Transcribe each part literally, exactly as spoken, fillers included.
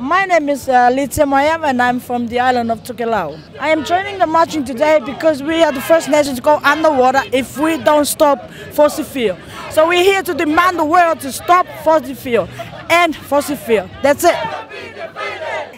My name is uh, Litia Moyam and I'm from the island of Tokelau. I am joining the marching today because we are the first nation to go underwater if we don't stop fossil fuel. So we're here to demand the world to stop fossil fuel and fossil fuel. That's it.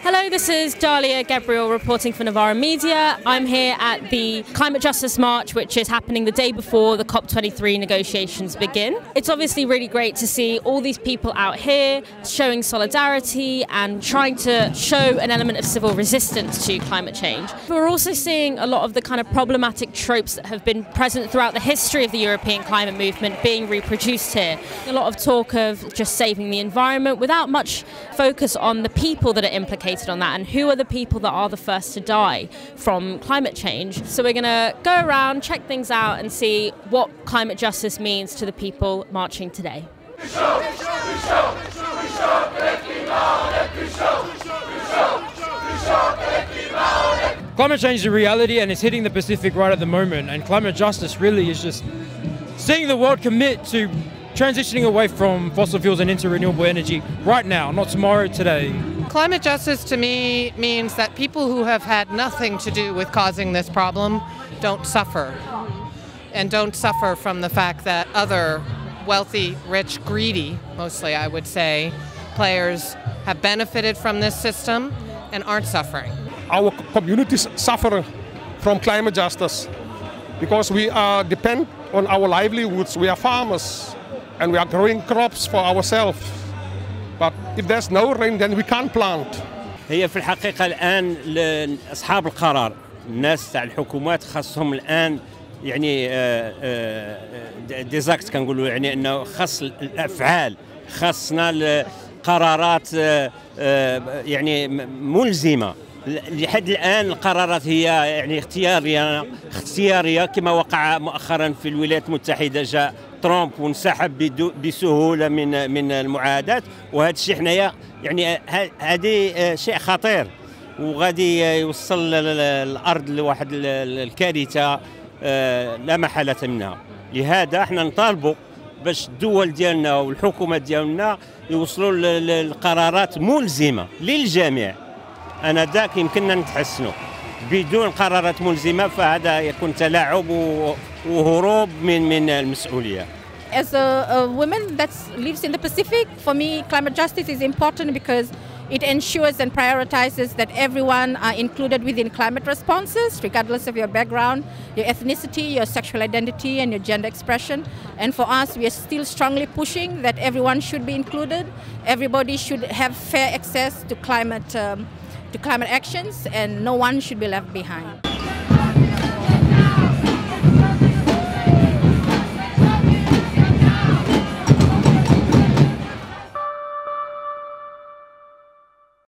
Hello, this is Dalia Gebrial reporting for Novara Media. I'm here at the Climate Justice March, which is happening the day before the COP twenty-three negotiations begin. It's obviously really great to see all these people out here showing solidarity and trying to show an element of civil resistance to climate change. We're also seeing a lot of the kind of problematic tropes that have been present throughout the history of the European climate movement being reproduced here. A lot of talk of just saving the environment without much focus on the people that are implicated on that and who are the people that are the first to die from climate change. So we're going to go around, check things out and see what climate justice means to the people marching today. Climate change is a reality and it's hitting the Pacific right at the moment, and climate justice really is just seeing the world commit to transitioning away from fossil fuels and into renewable energy right now, not tomorrow, today. Climate justice to me means that people who have had nothing to do with causing this problem don't suffer, and don't suffer from the fact that other wealthy, rich, greedy, mostly I would say, players have benefited from this system and aren't suffering. Our communities suffer from climate justice because we are dependent on our livelihoods. We are farmers and we are growing crops for ourselves. But if there's no rain, then we can't plant. هي في الحقيقة الآن لأصحاب القرار، الناس تاع الحكومات خاصهم الآن يعني ديزاكت كنقولوا، يعني إنه خاص الأفعال، خاصنا القرارات يعني ملزمة. لحد الآن القرارات هي يعني اختيارية اختيارية كما وقع مؤخرا في الولايات المتحدة. جاء ترامب وانسحب بسهولة من من المعاهدات، وهذا الشيء حنايا يعني هذا شيء خطير وغادي يوصل الأرض لواحد الكارثة لا محالة منها. لهذا حنا نطالبوا باش الدول ديالنا والحكومات ديالنا يوصلوا للقرارات ملزمة للجميع. أنا ذاك يمكننا نتحسنوا. بدون قرارات ملزمة فهذا يكون تلاعب وهروب من من المسؤولية. As a, a woman that lives in the Pacific, for me climate justice is important because it ensures and prioritizes that everyone are included within climate responses, regardless of your background, your ethnicity, your sexual identity, and your gender expression. And for us, we are still strongly pushing that everyone should be included. Everybody should have fair access to climate um, to climate actions, and no one should be left behind.